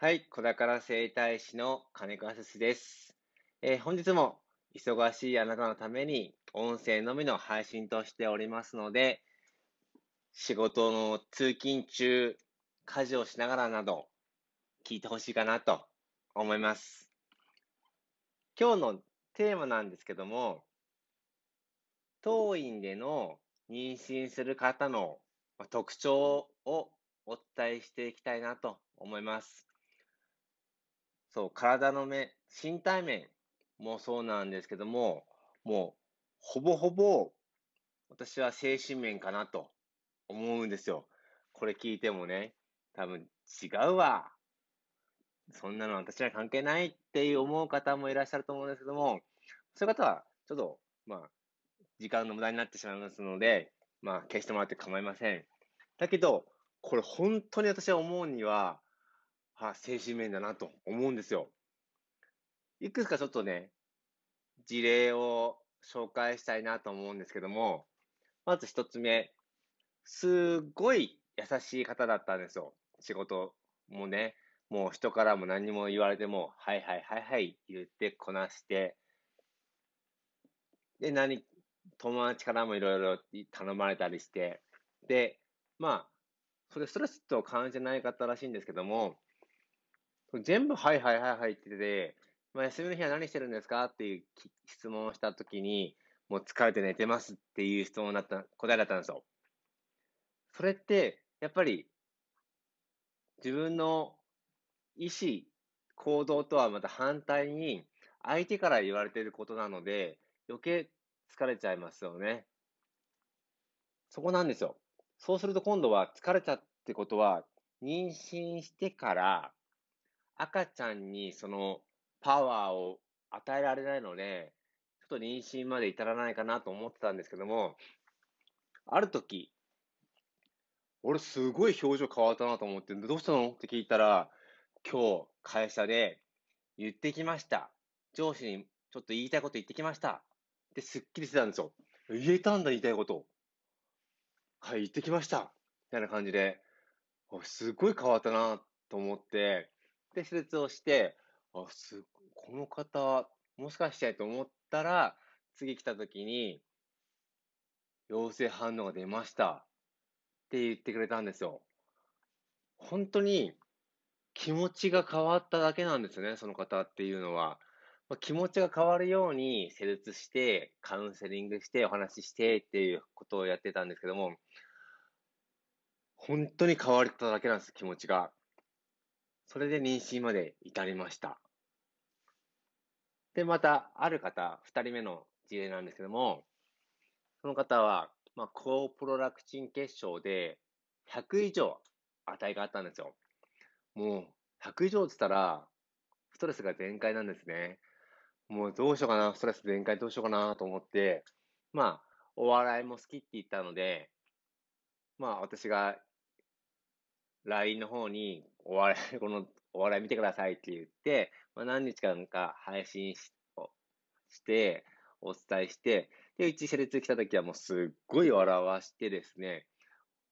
はい、小宝整体師の金子靖です。本日も忙しいあなたのために音声のみの配信としておりますので、仕事の通勤中、家事をしながらなど聞いてほしいかなと思います。今日のテーマなんですけども、当院での妊娠する方の特徴をお伝えしていきたいなと思います。そう、体の面、身体面もそうなんですけども、もうほぼほぼ私は精神面かなと思うんですよ。これ聞いてもね、多分違うわ、そんなの私は関係ないって思う方もいらっしゃると思うんですけども、そういう方はちょっと時間の無駄になってしまいますので、消してもらって構いません。だけどこれ本当に私は思うには精神面だなと思うんですよ。いくつかちょっとね、事例を紹介したいなと思うんですけども、まず一つ目、すごい優しい方だったんですよ。仕事もね、もう人からも何も言われても、はいはいはいはい言ってこなして、で、友達からもいろいろ頼まれたりして、で、それストレスと感じない方らしいんですけども、全部はいはいはいはいってて、休みの日は何してるんですかっていう質問をしたときに、もう疲れて寝てますっていう質問だった、答えだったんですよ。それって、やっぱり、自分の意思、行動とはまた反対に、相手から言われていることなので、余計疲れちゃいますよね。そこなんですよ。そうすると今度は疲れたってことは、妊娠してから、赤ちゃんにそのパワーを与えられないので、ちょっと妊娠まで至らないかなと思ってたんですけども、ある時、俺すごい表情変わったなと思って、どうしたのって聞いたら、今日会社で言ってきました。上司にちょっと言いたいこと言ってきました。で、すっきりしてたんですよ。言えたんだ、言いたいこと。はい、言ってきました。みたいな感じで、すごい変わったなと思って、で、施術をして、この方、もしかしてと思ったら、次来た時に、陽性反応が出ました。って言ってくれたんですよ。本当に気持ちが変わっただけなんですね、その方っていうのは。気持ちが変わるように施術して、カウンセリングして、お話ししてっていうことをやってたんですけども、本当に変わっただけなんです、気持ちが。それで妊娠まで至りました。で、また、ある方、2人目の事例なんですけども、その方は、高プロラクチン血症で100以上値があったんですよ。もう、100以上って言ったら、ストレスが全開なんですね。もう、どうしようかな、ストレス全開どうしようかなと思って、お笑いも好きって言ったので、私が、LINE の方にお笑い見てくださいって言って、何日間か配信して、お伝えして、で、うち施術来た時はもうすっごい笑わしてですね、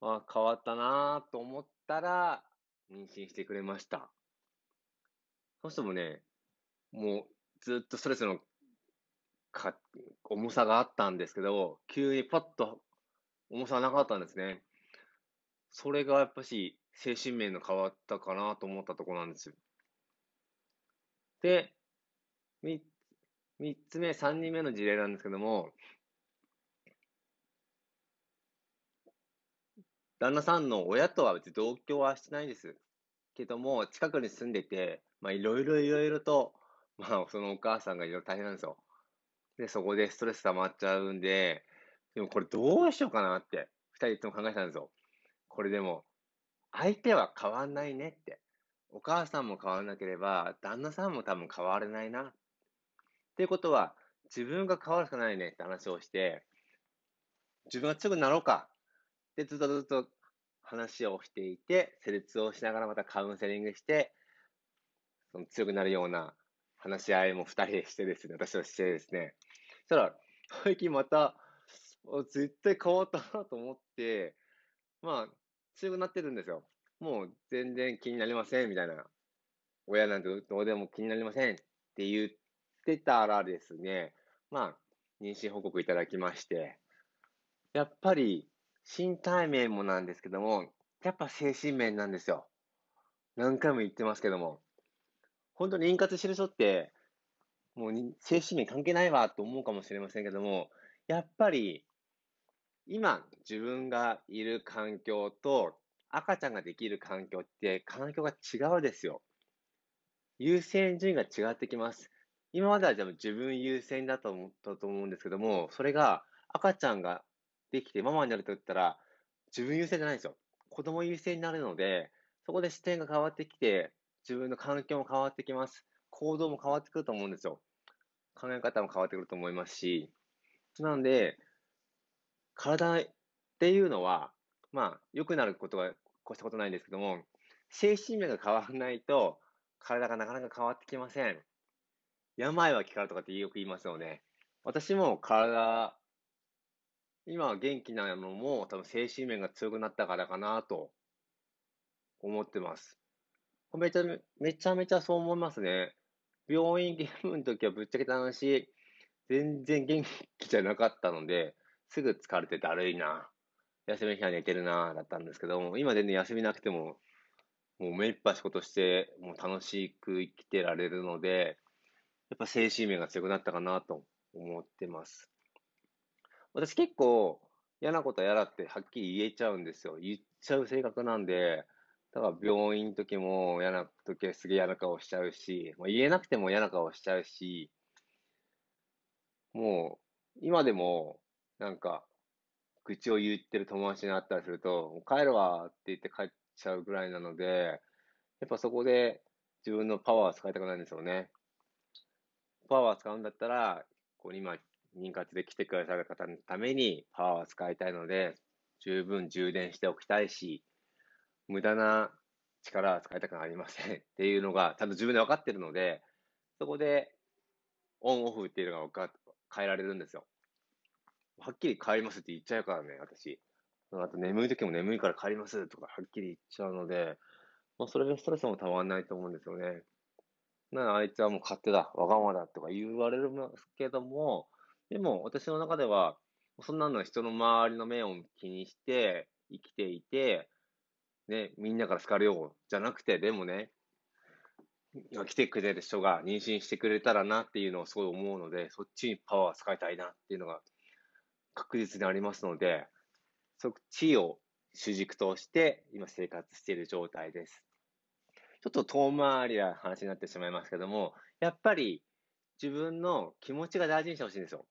変わったなと思ったら、妊娠してくれました。そうしてもね、もうずっとストレスの重さがあったんですけど、急にパッと重さがなかったんですね。それがやっぱし、精神面の変わったかなと思ったところなんですよ。で、3つ目、3人目の事例なんですけども、旦那さんの親とは別に同居はしてないですけども、近くに住んでて、いろいろと、そのお母さんがいろいろ大変なんですよ。で、そこでストレス溜まっちゃうんで、でもこれどうしようかなって、2人とも考えたんですよ。これでも、相手は変わんないねって。お母さんも変わらなければ、旦那さんも多分変われないな。っていうことは、自分が変わるしかないねって話をして、自分が強くなろうか。で、ずっと話をしていて、施術をしながらまたカウンセリングして、その強くなるような話し合いも2人でしてですね、私としてですね。そしたら、最近また、絶対変わったなと思って、強くなってるんですよ。もう全然気になりませんみたいな親なんてどうでも気になりませんって言ってたらですね、まあ、妊娠報告いただきまして、やっぱり身体面もなんですけども、やっぱ精神面なんですよ。何回も言ってますけども、本当に妊活してる人って、もう精神面関係ないわと思うかもしれませんけども、やっぱり今自分がいる環境と赤ちゃんができる環境って環境が違うですよ。優先順位が違ってきます。今までは自分優先だと思ったと思うんですけども、それが赤ちゃんができてママになると言ったら自分優先じゃないんですよ。子供優先になるので、そこで視点が変わってきて、自分の環境も変わってきます。行動も変わってくると思うんですよ。考え方も変わってくると思いますし、なので体っていうのはまあ良くなることは越したことないんですけども、精神面が変わらないと体がなかなか変わってきません。病は気からとかってよく言いますよね。私も体今元気なのも多分精神面が強くなったからかなと思ってます。めちゃめちゃそう思いますね。病院ゲームの時はぶっちゃけた話、全然元気じゃなかったので、すぐ疲れてだるいな、休みの日は寝てるな、だったんですけども、今全然休みなくても、もう目いっぱい仕事して、もう楽しく生きてられるので、やっぱ精神面が強くなったかなと思ってます。私結構嫌なことは嫌だってはっきり言えちゃうんですよ。言っちゃう性格なんで、だから病院の時も嫌な時はすげえ嫌な顔しちゃうし、もう言えなくても嫌な顔しちゃうし、もう今でもなんか愚痴を言ってる友達に会ったりすると、帰るわって言って帰っちゃうぐらいなので、やっぱそこで自分のパワーを使いたくないんですよね。パワーを使うんだったら、こう今妊活で来てくださる方のためにパワーを使いたいので、十分充電しておきたいし、無駄な力は使いたくありませんっていうのがちゃんと自分で分かってるので、そこでオンオフっていうのが変えられるんですよ。はっきり帰りますって言っちゃうからね、私。あと眠い時も眠いから帰りますとかはっきり言っちゃうので、まあ、それでストレスもたまんないと思うんですよね。なのであいつはもう勝手だ、わがままだとか言われるけども、でも私の中ではそんなの人の周りの目を気にして生きていて、ね、みんなから好かれようじゃなくて、でもね、来てくれる人が妊娠してくれたらなっていうのをすごい思うので、そっちにパワー使いたいなっていうのが確実にありますので、そっちを主軸として今生活している状態です。ちょっと遠回りな話になってしまいますけども、やっぱり自分の気持ちが大事にしてほしいんですよ。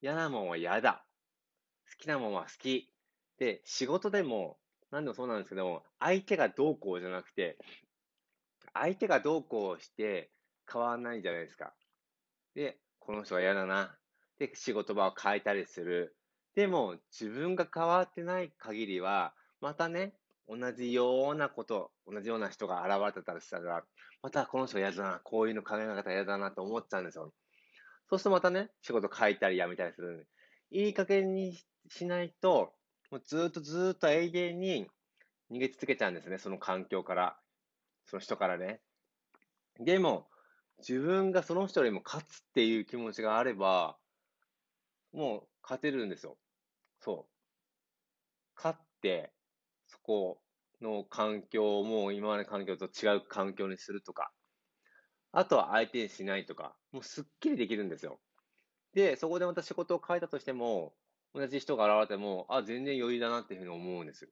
嫌なもんは嫌だ。好きなもんは好き。で、仕事でも何でもそうなんですけども、相手がどうこうじゃなくて、相手がどうこうして変わらないじゃないですか。で、この人は嫌だな。で、仕事場を変えたりする。でも、自分が変わってない限りは、またね、同じようなこと、同じような人が現れたりしたら、またこの人は嫌だな、こういうの考え方嫌だなと思っちゃうんですよ。そうするとまたね、仕事変えたりやめたりする。いい加減にしないと、もうずっと永遠に逃げ続けちゃうんですね、その環境から、その人からね。でも、自分がその人よりも勝つっていう気持ちがあれば、もう勝てるんですよ。そう。勝って、そこの環境をもう今までの環境と違う環境にするとか、あとは相手にしないとか、もうすっきりできるんですよ。で、そこでまた仕事を変えたとしても、同じ人が現れても、あ、全然余裕だなっていうふうに思うんです。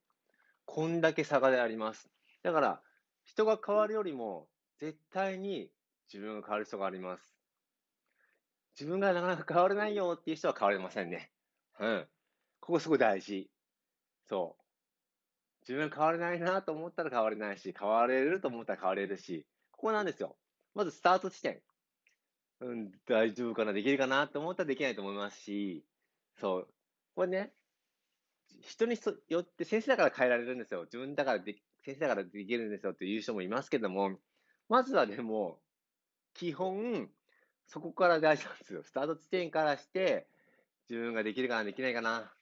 こんだけ差があります。だから、人が変わるよりも、絶対に自分が変わる人があります。自分がなかなか変われないよっていう人は変われませんね。うん。ここすごい大事。そう。自分が変われないなと思ったら変われないし、変われると思ったら変われるし、ここなんですよ。まずスタート地点。うん、大丈夫かな、できるかなと思ったらできないと思いますし、そう。これね、人によって先生だから変えられるんですよ。自分だから先生だからできるんですよっていう人もいますけども、まずはでも、基本、そこから大事なんですよ。スタート地点からして、自分ができるかな、できないかな、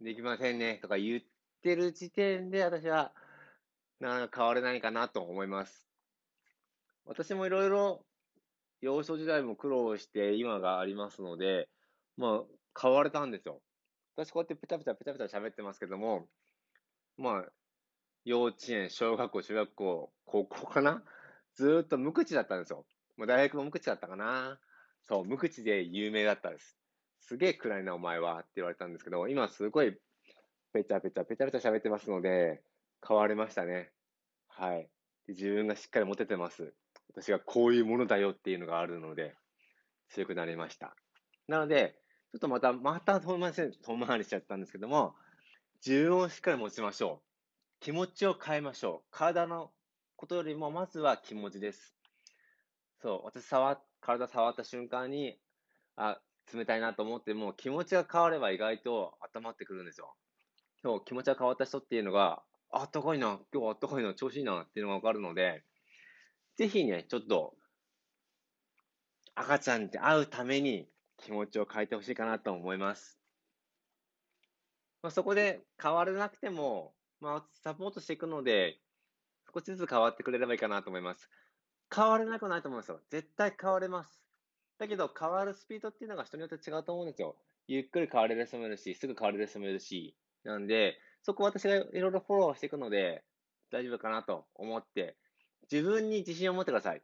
できませんね、とか言ってる時点で、私は、変われないかなと思います。私もいろいろ幼少時代も苦労して今がありますので、まあ変われたんですよ。私こうやってペタペタ喋ってますけども、まあ幼稚園、小学校、中学校、高校かな、ずっと無口だったんですよ。まあ、大学も無口だったかな。そう、無口で有名だったです。すげえ暗いなお前はって言われたんですけど、今すごいペタペタ喋ってますので、変われましたね。はい。自分がしっかりモテてます。私がこういうものだよっていうのがあるので、強くなりました。なので、ちょっとまた遠回りしちゃったんですけども、自分をしっかり持ちましょう。気持ちを変えましょう。体のことよりも、まずは気持ちです。そう、私体触った瞬間に、あ、冷たいなと思っても、気持ちが変われば意外と温まってくるんですよ。今日気持ちが変わった人っていうのが、あったかいな、今日あったかいな、調子いいなっていうのがわかるので、ぜひね、ちょっと、赤ちゃんに会うために気持ちを変えてほしいかなと思います。まあ、そこで変われなくても、まあ、サポートしていくので、少しずつ変わってくれればいいかなと思います。変われなくないと思うんですよ。絶対変われます。だけど、変わるスピードっていうのが人によって違うと思うんですよ。ゆっくり変われる人もいるし、すぐ変われる人もいるし。なんで、そこ私がいろいろフォローしていくので、大丈夫かなと思って、自分に自信を持ってください。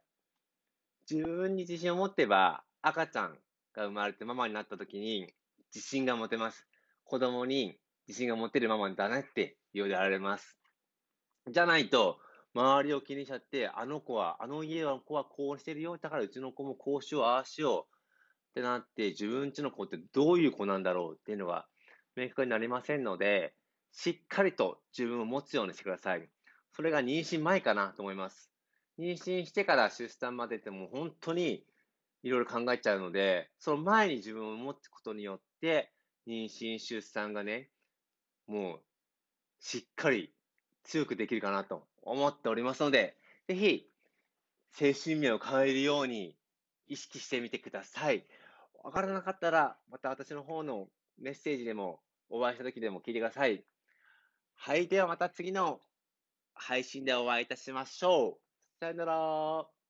自分に自信を持ってば、赤ちゃんが生まれてママになった時に、自信が持てます。子供に自信が持てるママだねって言うであられます。じゃないと、周りを気にしちゃって、あの子はこうしてるよ。だからうちの子もこうしよう、ああしようってなって、自分家の子ってどういう子なんだろうっていうのが明確になりませんので、しっかりと自分を持つようにしてください。それが妊娠前かなと思います。妊娠してから出産までってもう本当にいろいろ考えちゃうので、その前に自分を持つことによって、妊娠、出産がね、もうしっかり強くできるかなと思っておりますので、ぜひ精神面を変えるように意識してみてください。わからなかったら、また私の方のメッセージでもお会いした時でも聞いてください。はい、ではまた次の配信でお会いいたしましょう。さよなら。